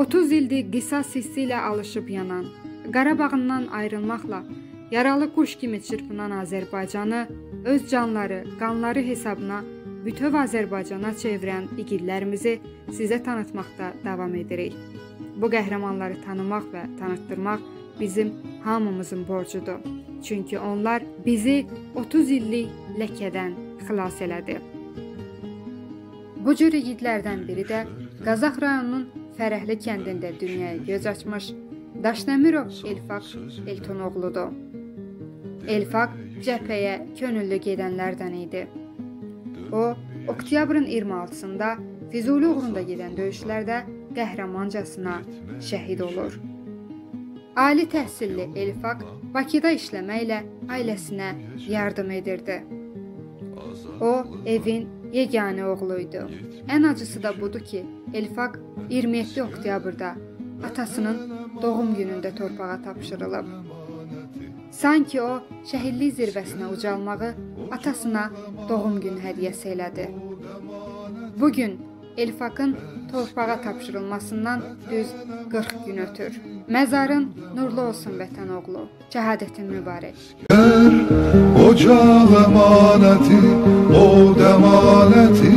30 ildir qisas hissi ilə alışıb yanan, Qarabağından ayrılmaqla yaralı quş kimi çırpınan Azərbaycanı öz canları, qanları hesabına bütöv Azərbaycana çevirən igidlərimizi sizə tanıtmaqda davam edirik. Bu qəhrəmanları tanımaq və tanıtdırmaq bizim hamımızın borcudur. Çünki onlar bizi 30 illik ləkədən xilas elədi. Bu cür igidlərdən biri də Qazax rayonunun Fərəhli kəndində dünyaya göz açmış Daşdəmirov Elfaq Elton oğludur. Elfaq cəbhəyə könüllü gedənlərdən idi. O, oktyabrın 26-sında Füzuli uğrunda gedən döyüşlərdə qəhrəmancasına şəhid olur. Ali təhsilli Elfaq Bakıda işləməklə ailəsinə yardım edirdi. O, evin yeganə oğlu idi. Ən acısı da budur ki, Elfaq 27 oktyabrda atasının doğum günündə torpağa tapşırılıb. Sanki o, şəhidlik zirvəsinə ucalmağı atasına doğum günü hədiyyəsi elədi. Bugün Elfaqın torpağa tapşırılmasından düz 40 gün ötür. Məzarın nurlu olsun vətən oğlu, şəhadətin mübarək. Ocaq əmanəti, od əmanəti.